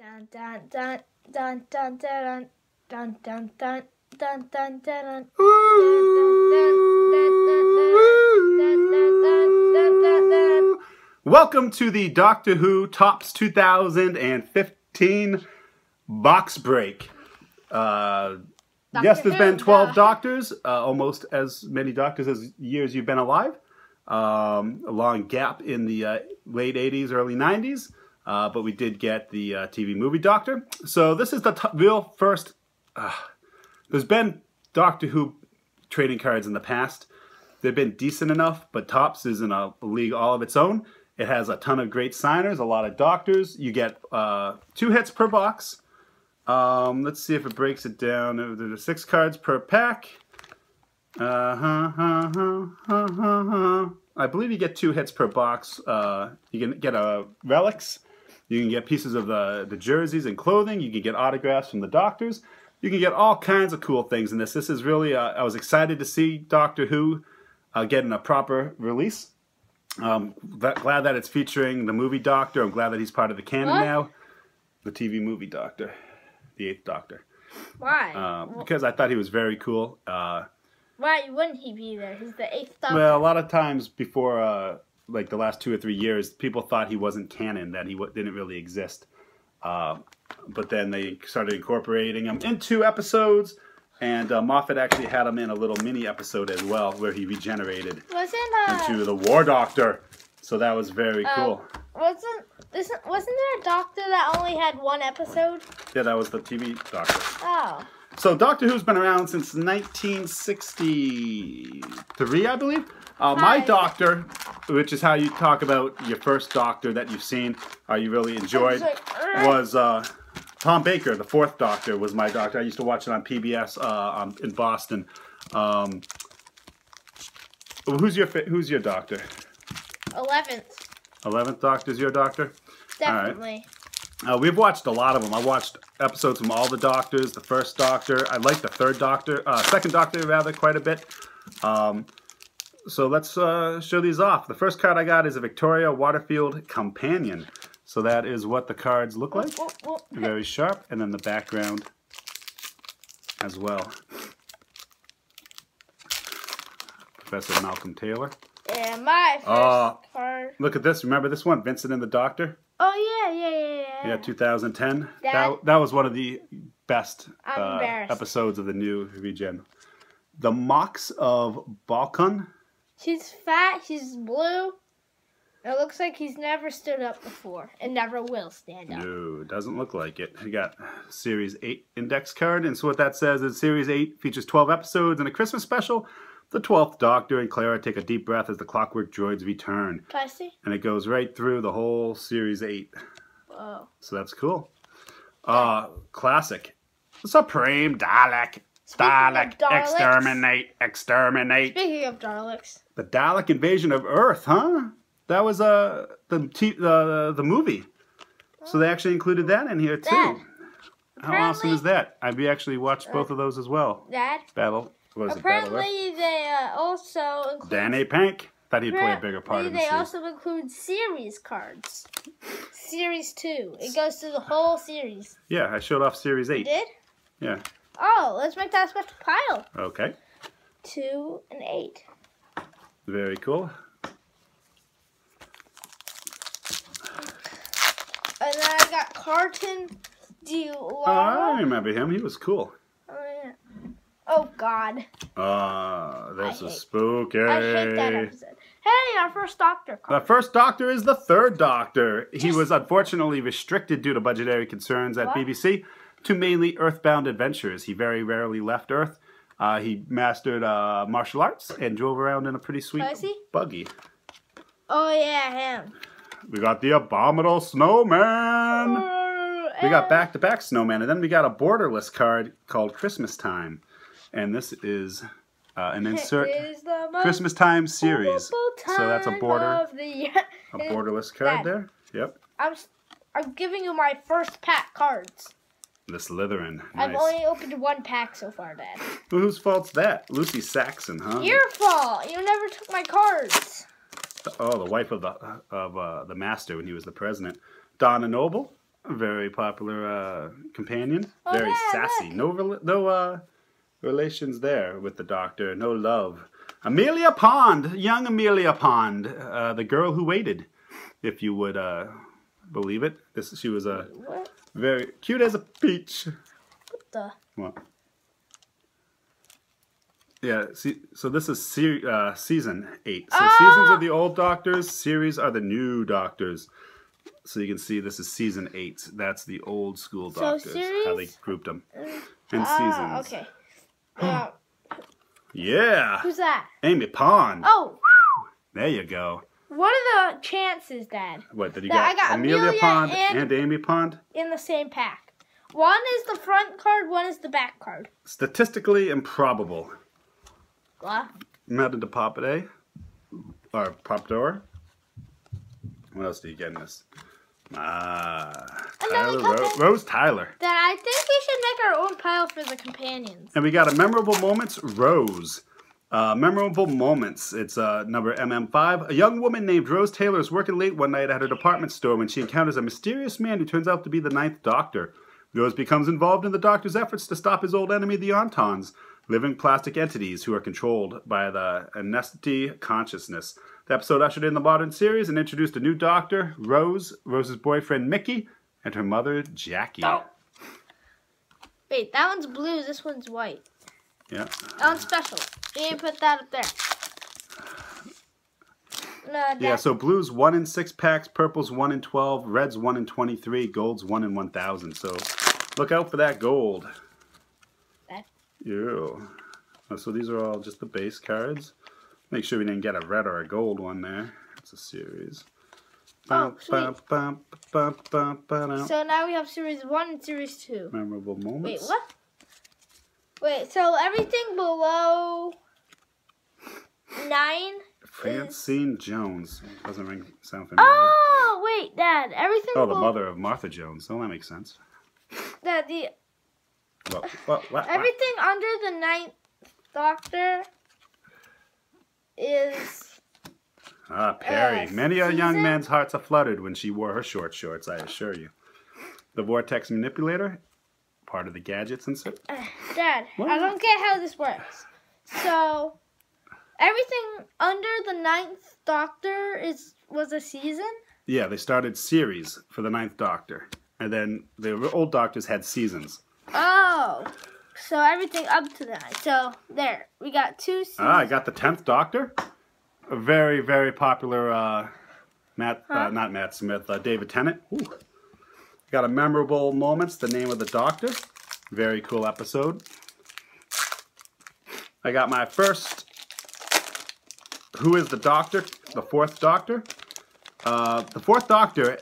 Dun dun dun dun dun dun dun dun dun dun dun dun. Welcome to the Doctor Who Topps 2015 box break. Yes, there's been 12 doctors, almost as many doctors as years you've been alive. A long gap in the late 80s, early 90s. But we did get the TV movie Doctor. So this is the real first... there's been Doctor Who trading cards in the past. They've been decent enough, but Topps is in a league all of its own. It has a ton of great signers, a lot of doctors. You get 2 hits per box. Let's see if it breaks it down. There's 6 cards per pack. I believe you get 2 hits per box. You can get relics. You can get pieces of the jerseys and clothing. You can get autographs from the doctors. You can get all kinds of cool things in this. This is really, I was excited to see Doctor Who getting a proper release. Glad that it's featuring the movie Doctor. I'm glad that he's part of the canon now. The TV movie Doctor. The Eighth Doctor. Why? Because I thought he was very cool. Why wouldn't he be there? He's the Eighth Doctor. Well, a lot of times before... like the last 2 or 3 years, people thought he wasn't canon, that he didn't really exist. But then they started incorporating him into episodes, and Moffat actually had him in a little mini episode as well, where he regenerated into the War Doctor. So that was very cool. Wasn't there a Doctor that only had 1 episode? Yeah, that was the TV Doctor. Oh. So Doctor Who's been around since 1963, I believe. My Doctor, which is how you talk about your first Doctor that you've seen, or you really enjoyed, was Tom Baker. The Fourth Doctor was my Doctor. I used to watch it on PBS in Boston. Who's your Doctor? 11th. 11th Doctor's your Doctor? Definitely. All right. We've watched a lot of them. I watched episodes from all the Doctors, the First Doctor. I like the Third Doctor, Second Doctor rather, quite a bit. So let's show these off. The first card I got is a Victoria Waterfield Companion. So that is what the cards look like. Very sharp. And then the background as well. Professor Malcolm Taylor. And my first card. Look at this. Remember this one? Vincent and the Doctor? Oh, yeah. Yeah, 2010. That was one of the best episodes of the new regen. The Mocks of Balkan. She's fat, she's blue. It looks like he's never stood up before and never will stand up. No, doesn't look like it. We got Series 8 index card, and so what that says is Series 8 features 12 episodes and a Christmas special. The 12th Doctor and Clara take a deep breath as the clockwork droids return. Can I see? And it goes right through the whole Series 8. Whoa. So that's cool. Classic. Supreme Dalek. Dalek, exterminate. Speaking of Daleks. The Dalek Invasion of Earth, huh? That was the movie. So they actually included that in here, too. Dad, how awesome is that? I've actually watched both of those as well. Dad? Battle. What is it, Battle Earth? Apparently they also include... Danny Pink. Thought he'd play a bigger part in the series. They also include series cards. Series 2. It goes through the whole series. Yeah, I showed off Series 8. You did? Yeah. Oh, let's make that special pile. Okay. 2 and 8. Very cool. And then I got Canton D. Lyle. Oh, I remember him. He was cool. Oh, yeah. Oh, God. This is spooky. I hate that episode. Hey, our first Doctor card. The first Doctor is the Third Doctor. He was unfortunately restricted due to budgetary concerns at BBC. To mainly earthbound adventures. He very rarely left Earth. He mastered martial arts and drove around in a pretty sweet buggy. Oh, yeah, him. We got the Abominable Snowman. We got back-to-back Snowman. And then we got a borderless card called Christmas Time. And this is an insert Christmas Time series. So that's a borderless card there. Yep. I'm giving you my first pack cards. The Slytherin. Nice. I've only opened 1 pack so far, Dad. Whose fault's that? Lucy Saxon, huh? Your fault. You never took my cards. The wife of the master when he was the president. Donna Noble. very popular companion. Oh, very sassy. Look. No relations there with the Doctor. No love. Amelia Pond. Young Amelia Pond. The girl who waited, if you would believe it. She was very cute as a peach. What the? What? Yeah, see, so this is season 8. So seasons are the old Doctors, series are the new Doctors. So you can see this is season 8. That's the old school Doctors, how they grouped them in seasons. Okay. Yeah. Who's that? Amy Pond. Oh. There you go. What are the chances, Dad? What, did you get? I got Amelia Pond and Amy Pond? In the same pack. One is the front card, one is the back card. Statistically improbable. What? Melted to pop it, eh? Or pop door. What else do you get in this? Rose Tyler. Dad, I think we should make our own pile for the companions. And we got a memorable moments, Rose. Memorable moments. It's number MM5. A young woman named Rose Taylor is working late one night at her department store when she encounters a mysterious man who turns out to be the Ninth Doctor. Rose becomes involved in the Doctor's efforts to stop his old enemy, the Autons. Living plastic entities who are controlled by the anesthetic consciousness. The episode ushered in the modern series and introduced a new Doctor, Rose, Rose's boyfriend Mickey, and her mother Jackie. Oh. Wait, that one's blue, this one's white. Yeah. That one's special. You didn't put that up there. Yeah, so blue's 1 in 6 packs, purple's 1 in 12, red's 1 in 23, gold's 1 in 1,000. So look out for that gold. Ew. So these are all just the base cards. Make sure we didn't get a red or a gold one there. It's a series. Oh, sweet. So now we have series 1 and series 2. Memorable moments. Wait, what? Wait, so everything below 9? Francine Jones. Doesn't sound familiar. Oh, wait, Dad. Everything below... Oh, the mother of Martha Jones. Oh, that makes sense. Dad, the... What? Everything under the Ninth Doctor is... Ah, Perry. Many a young man's hearts are fluttered when she wore her short shorts, I assure you. The Vortex Manipulator, part of the gadgets insert. Dad, what? I don't get how this works. So, everything under the Ninth Doctor was a season? Yeah, they started series for the Ninth Doctor. And then the old Doctors had seasons. Oh, so everything up to that. So there, we got 2 seasons. Ah, I got the 10th Doctor. A very, very popular, David Tennant. Ooh. Got a memorable moments, the name of the Doctor. Very cool episode. I got my first, Who is the Doctor? The Fourth Doctor. The Fourth Doctor...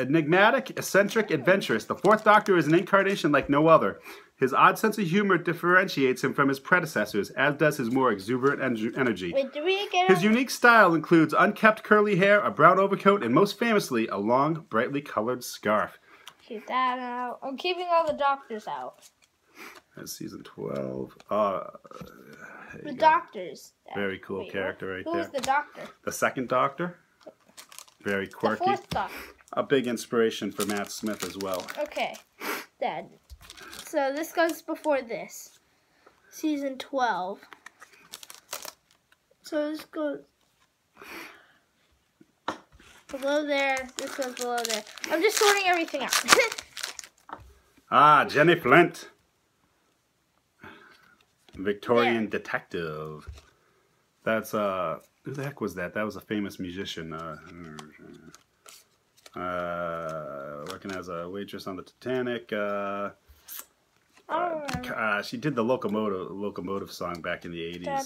Enigmatic, eccentric, adventurous, the Fourth Doctor is an incarnation like no other. His odd sense of humor differentiates him from his predecessors, as does his more exuberant energy. Wait, do we get his unique style includes unkept curly hair, a brown overcoat, and most famously, a long, brightly colored scarf. Keep that out. I'm keeping all the Doctors out. That's season 12. The Doctors. Very cool character right there. Who's the Doctor? The Second Doctor. Very quirky. The Fourth Doctor. A big inspiration for Matt Smith as well. Okay, Dad. So this goes before this. Season 12. So this goes below there. This goes below there. I'm just sorting everything out. Jenny Flint. Victorian detective. That's, who the heck was that? That was a famous musician. Working as a waitress on the Titanic. She did the locomotive song back in the 80s. Dad.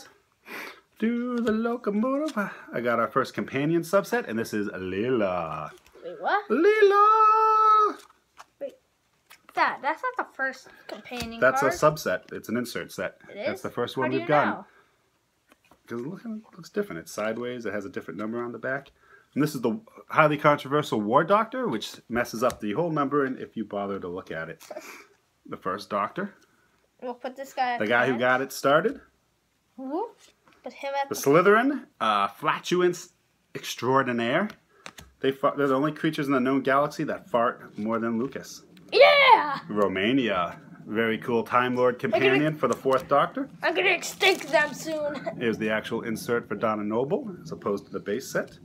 Do the locomotive. I got our first companion subset, and this is Lila. Wait, what? Lila! Wait, Dad, that's not the first companion. That's a subset. It's an insert set. It is? That's the first one we've gotten. Because it looks different. It's sideways. It has a different number on the back. And this is the highly controversial War Doctor, which messes up the whole number, and if you bother to look at it. The first Doctor. We'll put this guy at the guy who got it started. Who? Put him at the Slytherin. Flatulence extraordinaire. They're the only creatures in the known galaxy that fart more than Lucas. Yeah! Romania. Very cool Time Lord companion for the Fourth Doctor. I'm going to extinct them soon. Here's the actual insert for Donna Noble, as opposed to the base set.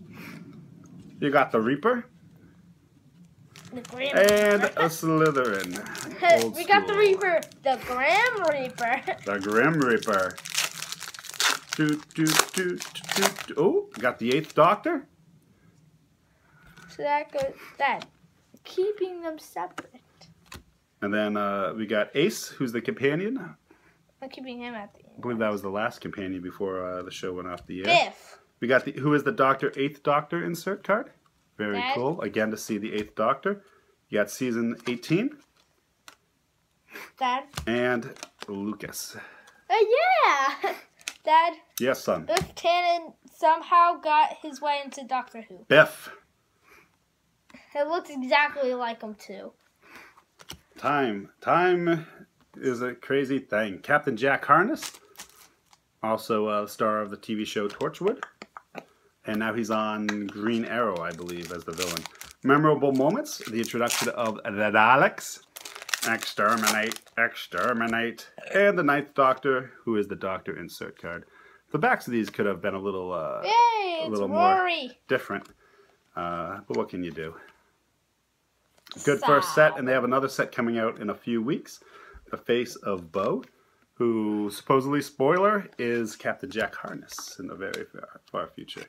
You got the Reaper. The Grim and Reaper. A Slytherin. Old we got school. The Reaper. The Grim Reaper. The Grim Reaper. Oh, got the Eighth Doctor. So that goes that. Keeping them separate. And then we got Ace, who's the companion. I'm keeping him at the end. I believe that was the last companion before the show went off the air. Biff. We got the Who is the Doctor, Eighth Doctor insert card. Very Dad. Cool. Again, to see the Eighth Doctor. You got season 18. Dad. And Lucas. Yeah! Dad. Yes, son. Biff Tannen somehow got his way into Doctor Who. Biff. It looks exactly like him, too. Time. Time is a crazy thing. Captain Jack Harkness, also a star of the TV show Torchwood. And now he's on Green Arrow, I believe, as the villain. Memorable moments, the introduction of the Daleks, Exterminate, Exterminate, and the Ninth Doctor, who is the Doctor insert card. The backs of these could have been a little, more different. But what can you do? Good first set, and they have another set coming out in a few weeks. The Face of Bo, who supposedly, spoiler, is Captain Jack Harkness in the very far future.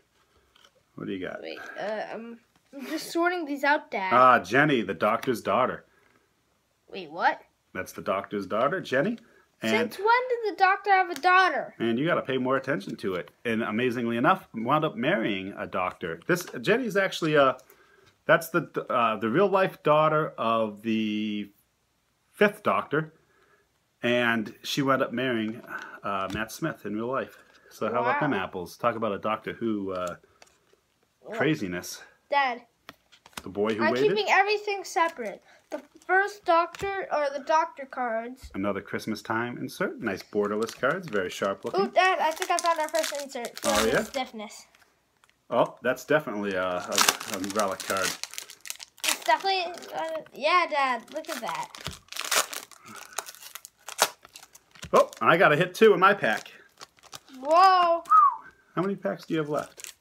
What do you got? Wait, I'm just sorting these out, Dad. Ah, Jenny, the Doctor's daughter. Wait, what? That's the Doctor's daughter, Jenny. And since when did the Doctor have a daughter? And you got to pay more attention to it. And amazingly enough, wound up marrying a doctor. This Jenny's actually a... That's the real-life daughter of the Fifth Doctor, and she wound up marrying Matt Smith in real life. So how about them apples? Talk about a Doctor Who craziness. Dad. The boy who waited. I'm keeping everything separate. The first Doctor, or the Doctor cards. Another Christmas time insert. Nice borderless cards. Very sharp looking. Oh, Dad, I think I found our first insert. Oh, yeah? Stiffness. Oh, that's definitely an umbrella card. It's definitely... yeah, Dad. Look at that. Oh, I got a hit too in my pack. Whoa. How many packs do you have left?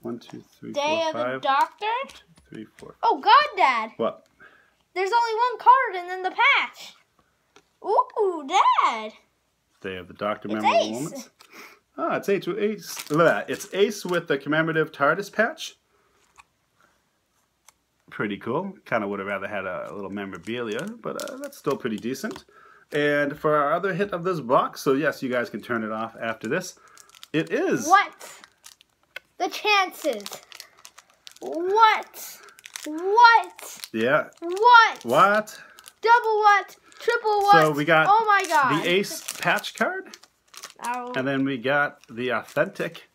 1, 2, 3, 4, 5. Day of the Doctor? 3, 4. Oh, God, Dad. What? There's only one card and then the patch. Ooh, Dad. Day of the Doctor memorable moments. Ah, it's Ace. Look at that. It's Ace with the commemorative TARDIS patch. Pretty cool. Kind of would have rather had a little memorabilia, but that's still pretty decent. And for our other hit of this box, so yes, you guys can turn it off after this. It is... What? The chances. What? What? Yeah. What? What? Double what? Triple what? So we got... Oh my God. The Ace patch card. And then we got the authentic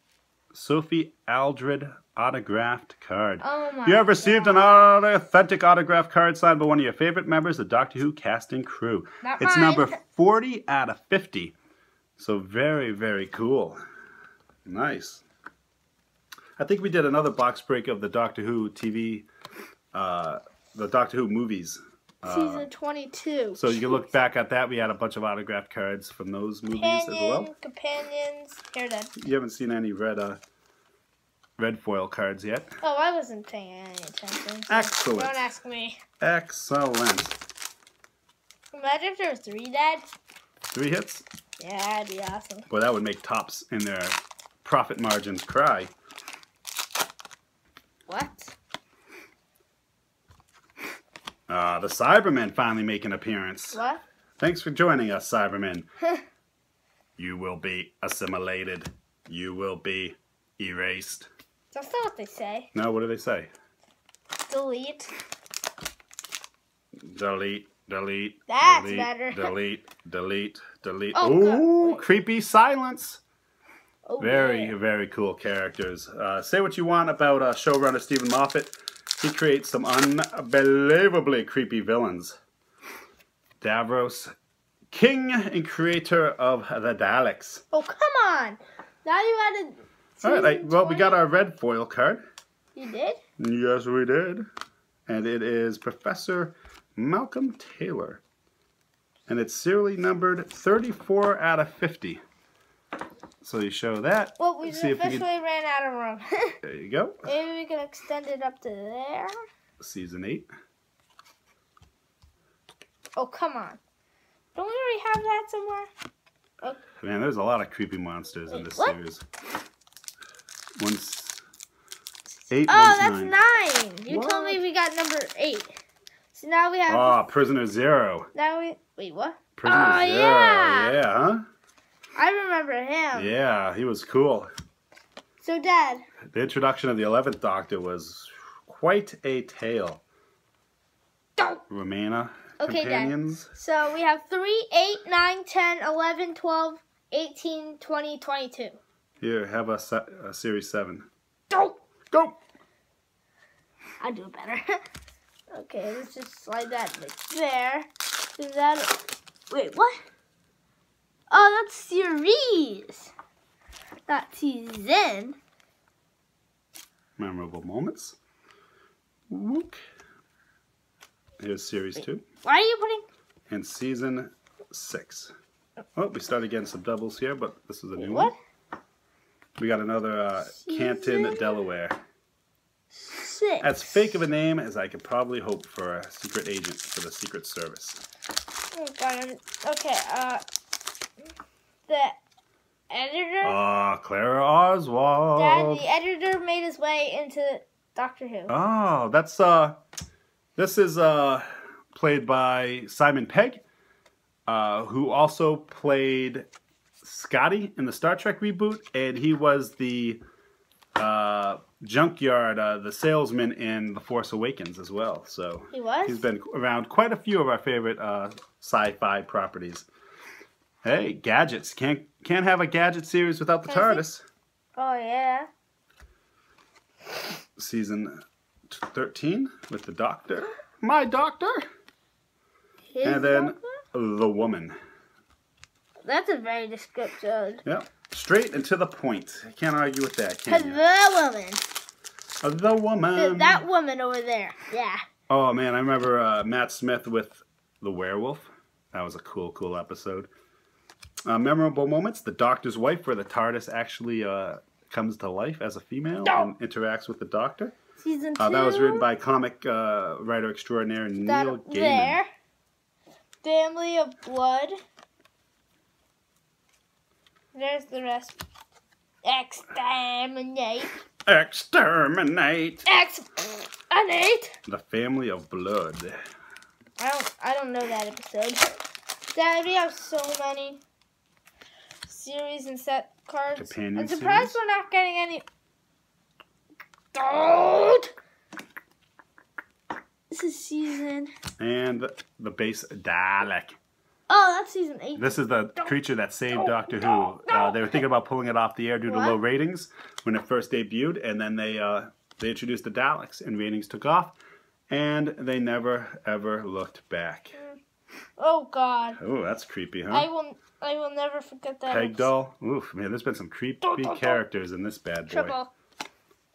Sophie Aldred autographed card. Oh my God. You have received an authentic autographed card signed by one of your favorite members of the Doctor Who casting crew. Not it's mine. Number 40 out of 50. So very, very cool. Nice. I think we did another box break of the Doctor Who TV, the Doctor Who movies. Season 22. So you can look back at that. We had a bunch of autographed cards from those movies as well. Companions. Here, Dad. You haven't seen any red foil cards yet. Oh, I wasn't paying any attention. Excellent. Don't ask me. Excellent. Imagine if there were 3, Dad. 3 hits? Yeah, that'd be awesome. Boy, that would make Topps in their profit margins cry. What? The Cybermen finally make an appearance. What? Thanks for joining us, Cybermen. You will be assimilated. You will be erased. That's not what they say. No, what do they say? Delete. Delete, delete, that's delete, better. Delete, delete, delete. Oh, ooh, creepy silence. Oh, very, very cool characters. Say what you want about showrunner Stephen Moffat. He creates some unbelievably creepy villains. Davros, king and creator of the Daleks. Oh, come on! Now you added... All right, well, we got our red foil card. You did? Yes, we did. And it is Professor Malcolm Taylor. And it's serially numbered 34 out of 50. So you show that. Well, we officially ran out of room. There you go. Maybe we can extend it up to there. Season 8. Oh, come on. Don't we already have that somewhere? Oh. Man, there's a lot of creepy monsters in this series. One's 8, one's 9. That's 9. You told me we got number 8. So now we have... Oh, Prisoner Zero. Now we... Wait, what? Prisoner Zero. Yeah. Yeah, huh? I remember him. Yeah, he was cool. So, Dad. The introduction of the 11th Doctor was quite a tale. Romana. Okay, companions. Dad. So, we have 3, 8, 9, 10, 11, 12, 18, 20, 22. Here, have a Series 7. Go! I'll do it better. Okay, let's just slide that there. Do that. Wait, what? Oh, that's series, not season. Memorable moments. Look. Here's series 2. Why are you putting? And season 6. Oh, we started getting some doubles here, but this is a new one. We got another Canton, Delaware. 6. As fake of a name as I could probably hope for a secret agent for the Secret Service. Oh, God. Okay, the editor? Ah, Clara Oswald. Dad, the editor made his way into Doctor Who. Oh, that's, this is, played by Simon Pegg, who also played Scotty in the Star Trek reboot, and he was the, junkyard, the salesman in The Force Awakens as well, so. He was? He's been around quite a few of our favorite, sci-fi properties. Hey, gadgets. Can't have a gadget series without the TARDIS. Oh, yeah. Season 13 with the Doctor. My Doctor. And then the Woman. That's a very descriptive. Yep. Straight and to the point. I can't argue with that, can you? The Woman. The Woman. That woman over there. Yeah. Oh, man. I remember Matt Smith with The Werewolf. That was a cool episode. Memorable moments. The Doctor's Wife, where the TARDIS actually comes to life as a female and interacts with the Doctor. Season 2. That was written by comic writer extraordinaire Neil Gaiman. There. Family of Blood. There's the rest. Exterminate. Exterminate. Exterminate. The Family of Blood. I don't know that episode. Dad, we have so many series and set cards. Companion I'm surprised series? We're not getting any. Don't. This is season. And the base Dalek. Oh, that's season 8. This is the creature that saved Doctor Who. They were thinking about pulling it off the air due to low ratings when it first debuted, and then they introduced the Daleks, and ratings took off, and they never ever looked back. Oh, God. Oh, that's creepy, huh? I will never forget that. Peg doll. Oof, man, there's been some creepy characters in this bad boy. Double.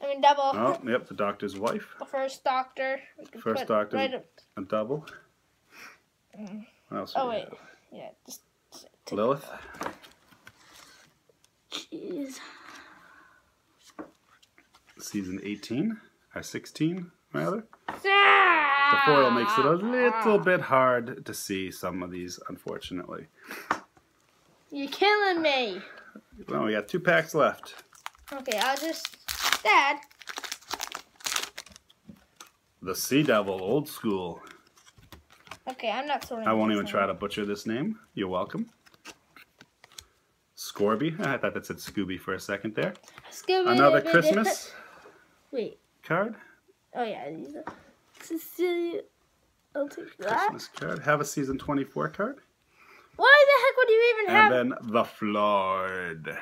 Oh, yep, the Doctor's Wife. The First Doctor. First Doctor, right a double. What else do we have? Yeah, just Lilith. Jeez. Season 18, or 16, rather. The foil makes it a little bit hard to see some of these, unfortunately. You're killing me. Well, we got 2 packs left. Okay, I'll just... Dad. The Sea Devil, old school. Okay, I'm not sorting. I won't even try to butcher this name. You're welcome. Scorby. I thought that said Scooby for a second there. Scooby. Another Christmas. Wait. Card. Oh, yeah. Cecilia, I'll take that. Christmas card. Have a season 24 card. Why the heck would you even have? And then the Flood.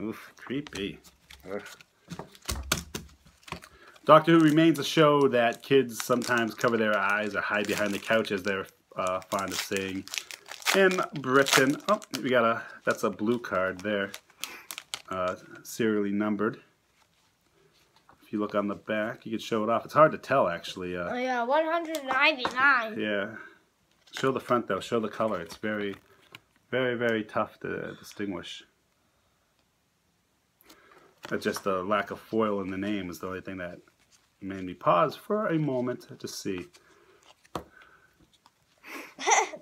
Oof, creepy. Ugh. Doctor Who remains a show that kids sometimes cover their eyes or hide behind the couch, as they're fond of saying in Britain. Oh, we got a that's a blue card there, serially numbered. If you look on the back, you can show it off. It's hard to tell, actually. Oh, yeah, 199. Yeah. Show the front, though. Show the color. It's very, very, very tough to distinguish. But just the lack of foil in the name is the only thing that made me pause for a moment to see.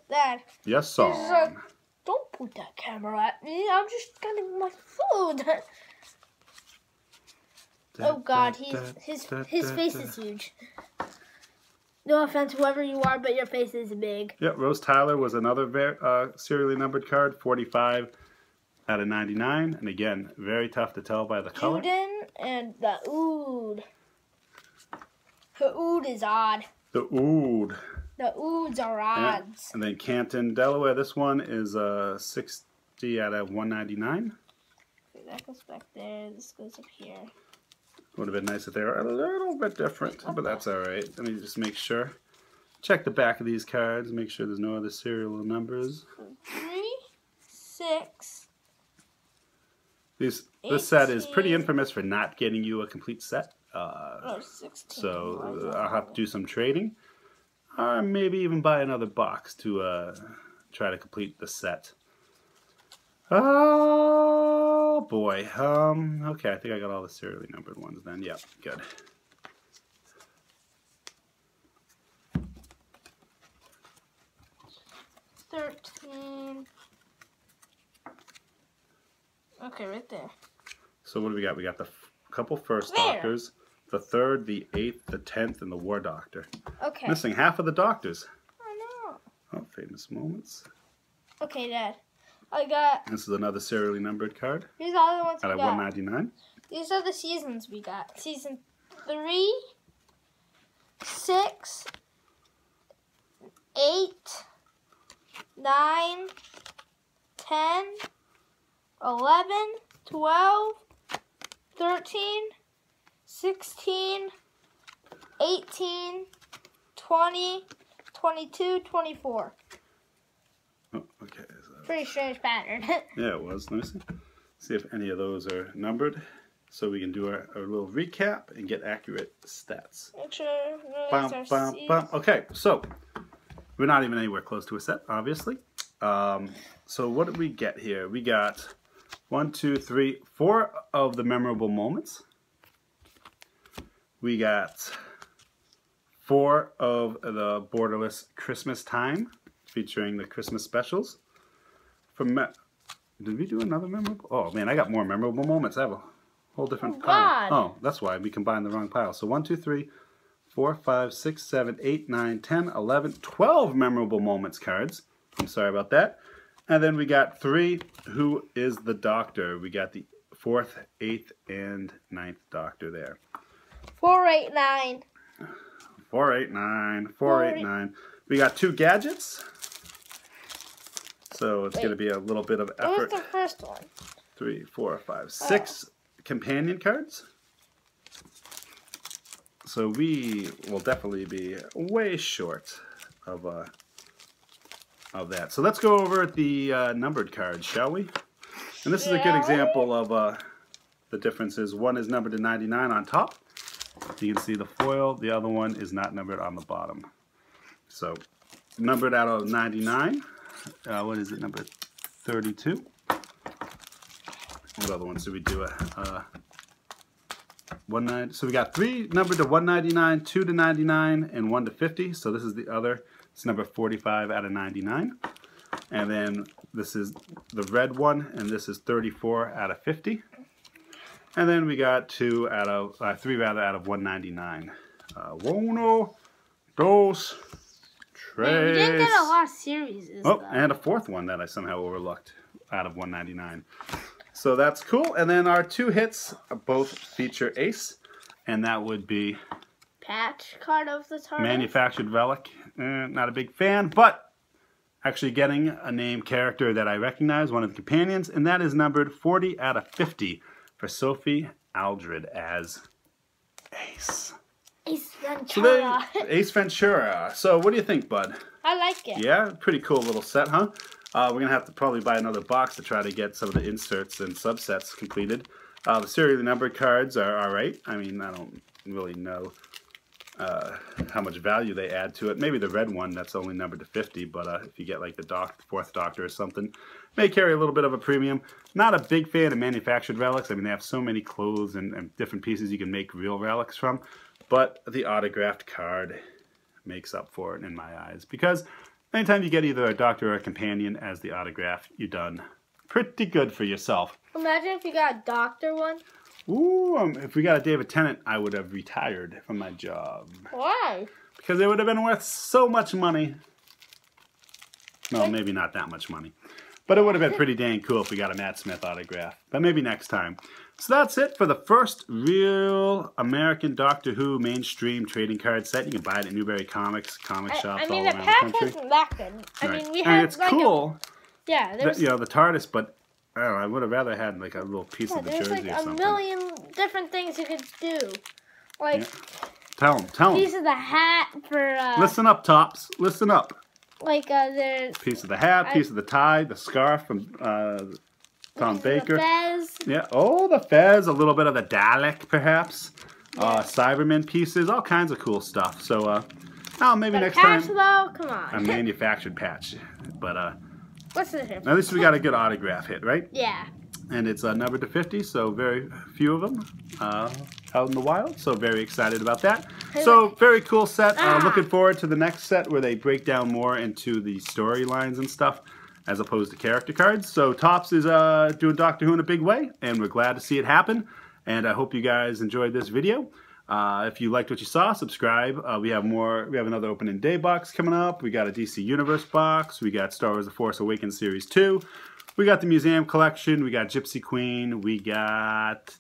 Dad. Yes, song. He's like, don't put that camera at me. I'm just getting my food. Oh God, his face is huge. No offense, whoever you are, but your face is big. Yeah, Rose Tyler was another serially numbered card, 45 out of 99, and again, very tough to tell by the color. Juden and the Ood. The Ood is odd. The Ood. The Oods are odds. And then Canton, Delaware. This one is 60 out of 199. Okay, that goes back there. This goes up here. Would have been nice if they were a little bit different, but that's all right. Let me just make sure. Check the back of these cards. Make sure there's no other serial numbers. 3, 6. This set is pretty infamous for not getting you a complete set. 16. So I'll have to do some trading. Or maybe even buy another box to try to complete the set. Oh boy. Okay, I think I got all the serially numbered ones then. Yep, good. Okay, right there. So what do we got? We got the couple first doctors. The third, the eighth, the tenth, and the War Doctor. Okay. Missing half of the doctors. I know. Oh, famous moments. Okay, Dad. I got... This is another serially numbered card. These are the ones we got. Out of 199. These are the seasons we got. Season 3, 6, 8, 9, 10, 11, 12, 13... 16, 18, 20, 22, 24. Oh, okay. So pretty strange pattern. Yeah, it was. Let me see if any of those are numbered so we can do our little recap and get accurate stats. Make sure Okay, so we're not even anywhere close to a set, obviously. So what did we get here? We got 4 of the memorable moments. We got 4 of the Borderless Christmas Time, featuring the Christmas specials. Did we do another memorable? Oh man, I got more memorable moments. I have a whole different pile. Oh, that's why we combined the wrong pile. So 1, 2, 3, 4, 5, 6, 7, 8, 9, 10, 11, 12 memorable moments cards. I'm sorry about that. And then we got 3, Who is the Doctor? We got the 4th, 8th, and 9th Doctor there. 489. 489. 489. We got 2 gadgets. So it's going to be a little bit of effort. What was the first one? 3, 4, 5, 6 companion cards. So we will definitely be way short of that. So let's go over the numbered cards, shall we? And this is a good example of the differences. One is numbered to 99 on top. You can see the foil. The other one is not numbered on the bottom. So numbered out of 99. What is it? Number 32. What other ones do we do? 19. So we got 3 numbered to 199, 2 to 99, and 1 to 50. So this is the other. It's number 45 out of 99. And then this is the red one, and this is 34 out of 50. And then we got 3 out of 199. Uno, dos, tres. Man, we didn't get a lot of series. Oh, and a 4th one that I somehow overlooked out of 199. So that's cool. And then our 2 hits both feature Ace, and that would be patch card of the TARDIS. Manufactured relic. Not a big fan, but actually getting a named character that I recognize, one of the companions, and that is numbered 40 out of 50. For Sophie Aldred as Ace. Ace Ventura. Ace Ventura. So what do you think, bud? I like it. Yeah, pretty cool little set, huh? We're going to have to probably buy another box to try to get some of the inserts and subsets completed. The serially numbered cards are alright. I mean, I don't really know how much value they add to it. Maybe the red one that's only numbered to 50, but if you get like the Fourth Doctor or something, may carry a little bit of a premium. Not a big fan of manufactured relics. I mean, they have so many clothes and different pieces you can make real relics from, but the autographed card makes up for it in my eyes, because anytime you get either a doctor or a companion as the autograph, you've done pretty good for yourself. Imagine if you got a doctor one. Ooh, if we got a David Tennant, I would have retired from my job. Why? Because it would have been worth so much money. Well, maybe not that much money. But it would have been pretty dang cool if we got a Matt Smith autograph. But maybe next time. So that's it for the first real American Doctor Who mainstream trading card set. You can buy it at Newberry Comics, comic shops all around the country. I mean, the pack wasn't that good. I mean, we had, it's like cool. Yeah, there's... You know, the TARDIS, but... I don't know, I would have rather had like a little piece of the jersey like or something. There's like a million different things you could do. Like, yeah. tell them. Piece of the hat for... Listen up, Topps. Listen up. Like, there's... Piece of the hat, piece of the tie, the scarf from Tom Baker. The fez. Yeah, oh, the fez, a little bit of the Dalek, perhaps. Yeah. Cybermen pieces, all kinds of cool stuff. So, oh, maybe next time... Patch, though? Come on. A manufactured patch. But, what's the difference? At least we got a good autograph hit, right? Yeah. And it's numbered to 50, so very few of them out in the wild. So very excited about that. So very cool set. Looking forward to the next set where they break down more into the storylines and stuff as opposed to character cards. So Topps is doing Doctor Who in a big way, and we're glad to see it happen. And I hope you guys enjoyed this video. If you liked what you saw, subscribe. We have another opening day box coming up. We got a DC Universe box. We got Star Wars The Force Awakens Series 2. We got the Museum Collection. We got Gypsy Queen. We got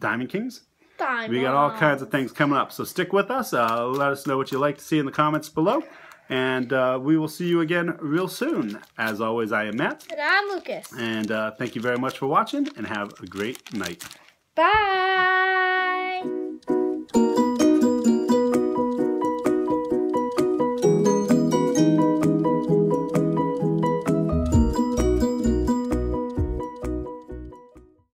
Diamond Kings. Diamond. We got all kinds of things coming up. So stick with us. Let us know what you'd like to see in the comments below. And we will see you again real soon. As always, I am Matt. And I'm Lucas. And thank you very much for watching, and have a great night. Bye.